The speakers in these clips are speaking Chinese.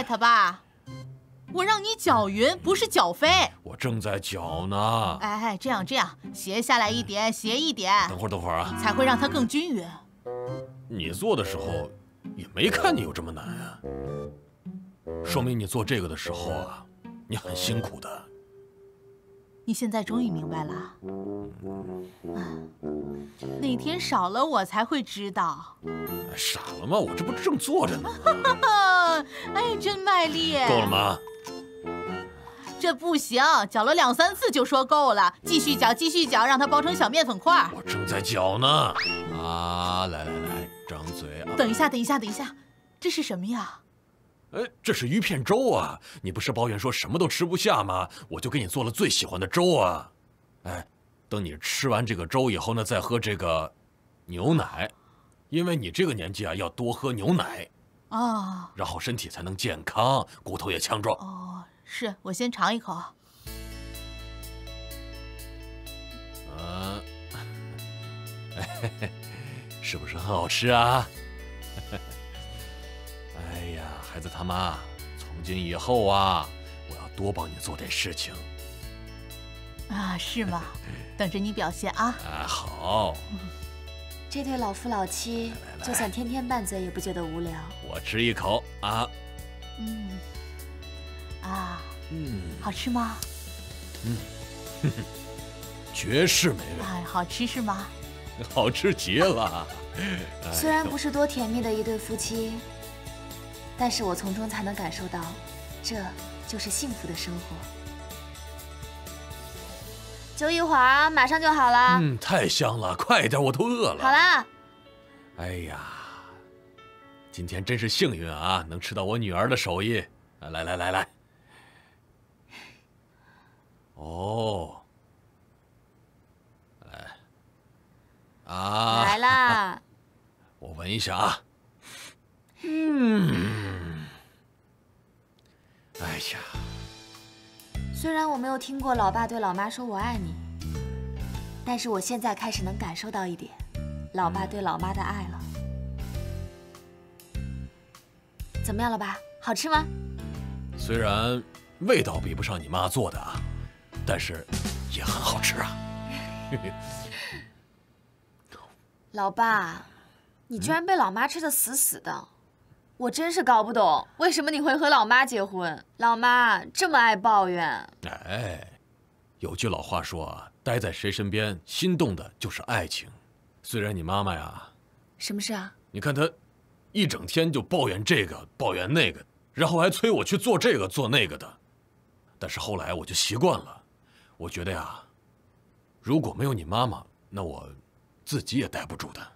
害他吧？我让你搅匀，不是搅飞。我正在搅呢。哎，这样，斜下来一点，斜一点。等会儿啊，才会让它更均匀。你做的时候也没看你有这么难啊，说明你做这个的时候啊，你很辛苦的。 你现在终于明白了，哪天少了我才会知道。傻了吗？我这不正坐着呢。哎，真卖力。够了吗？这不行，搅了2、3次就说够了，继续搅，让它包成小面粉块。我正在搅呢。啊，来，张嘴啊！等一下，这是什么呀？ 哎，这是鱼片粥啊！你不是抱怨说什么都吃不下吗？我就给你做了最喜欢的粥啊！哎，等你吃完这个粥以后呢，再喝这个牛奶，因为你这个年纪啊，要多喝牛奶哦，然后身体才能健康，骨头也强壮。哦，是我先尝一口。啊，嘿嘿，是不是很好吃啊？ 哎呀，孩子他妈，从今以后啊，我要多帮你做点事情。啊，是吗？等着你表现啊！啊，好。这对老夫老妻，就算天天拌嘴也不觉得无聊。我吃一口啊。好吃吗？嗯，绝世美味。哎，好吃是吗？好吃极了。虽然不是多甜蜜的一对夫妻。 但是我从中才能感受到，这就是幸福的生活。就一会儿啊，马上就好了。嗯，太香了，快点，我都饿了。好啦。哎呀，今天真是幸运啊，能吃到我女儿的手艺。来。哦。来。啊。来啦。我闻一下啊。 哎呀，虽然我没有听过老爸对老妈说我爱你，但是我现在开始能感受到一点，老爸对老妈的爱了。怎么样，老爸，好吃吗？虽然味道比不上你妈做的啊，但是也很好吃啊。老爸，你居然被老妈吃得死死的。 我真是搞不懂，为什么你会和老妈结婚？老妈这么爱抱怨。哎，有句老话说啊，待在谁身边，心动的就是爱情。虽然你妈妈呀，什么事啊？你看她，一整天就抱怨这个，抱怨那个，然后还催我去做这个做那个的。但是后来我就习惯了，我觉得呀，如果没有你妈妈，那我自己也待不住的。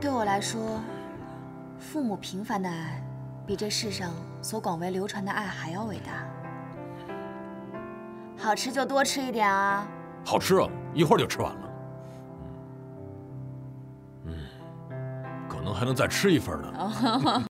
对我来说，父母平凡的爱，比这世上所广为流传的爱还要伟大。好吃就多吃一点啊！好吃啊，一会儿就吃完了。可能还能再吃一份呢。